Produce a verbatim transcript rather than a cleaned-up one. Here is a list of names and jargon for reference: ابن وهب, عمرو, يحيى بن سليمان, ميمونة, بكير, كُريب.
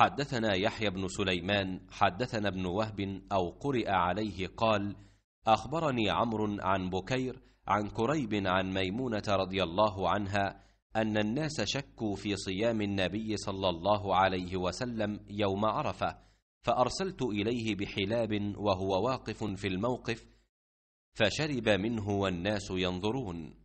حدثنا يحيى بن سليمان حدثنا ابن وهب أو قرئ عليه قال: أخبرني عمرو عن بكير عن كُريب عن ميمونة رضي الله عنها أن الناس شكوا في صيام النبي صلى الله عليه وسلم يوم عرفة، فأرسلت إليه بحلاب وهو واقف في الموقف فشرب منه والناس ينظرون.